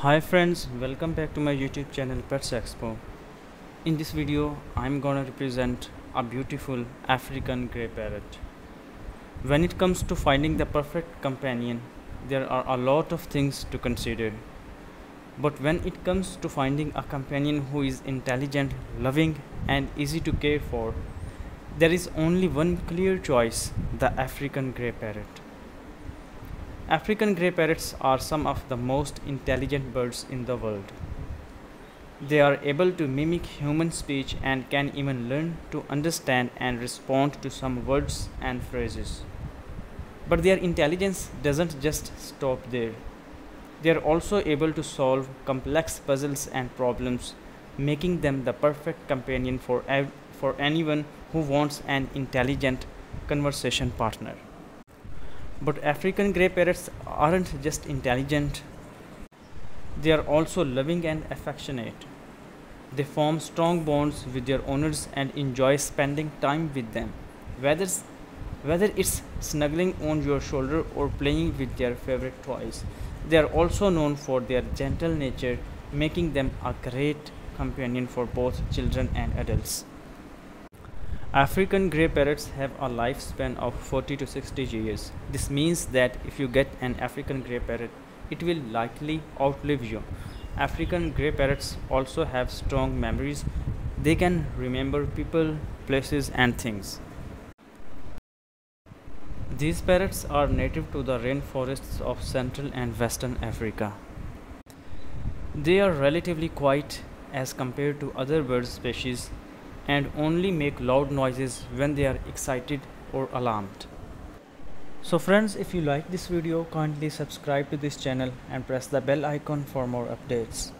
Hi friends, welcome back to my YouTube channel Pets Expo. In this video, I'm gonna represent a beautiful African grey parrot. When it comes to finding the perfect companion, there are a lot of things to consider. But when it comes to finding a companion who is intelligent, loving, and easy to care for, there is only one clear choice, the African grey parrot. African grey parrots are some of the most intelligent birds in the world. They are able to mimic human speech and can even learn to understand and respond to some words and phrases. But their intelligence doesn't just stop there. They are also able to solve complex puzzles and problems, making them the perfect companion for anyone who wants an intelligent conversation partner. But African grey parrots aren't just intelligent, they are also loving and affectionate. They form strong bonds with their owners and enjoy spending time with them, whether it's snuggling on your shoulder or playing with their favorite toys. They are also known for their gentle nature, making them a great companion for both children and adults. African grey parrots have a lifespan of 40 to 60 years. This means that if you get an African grey parrot, it will likely outlive you. African grey parrots also have strong memories. They can remember people, places, and things. These parrots are native to the rainforests of Central and Western Africa. They are relatively quiet as compared to other bird species, and only make loud noises when they are excited or alarmed. So friends, if you like this video, kindly subscribe to this channel and press the bell icon for more updates.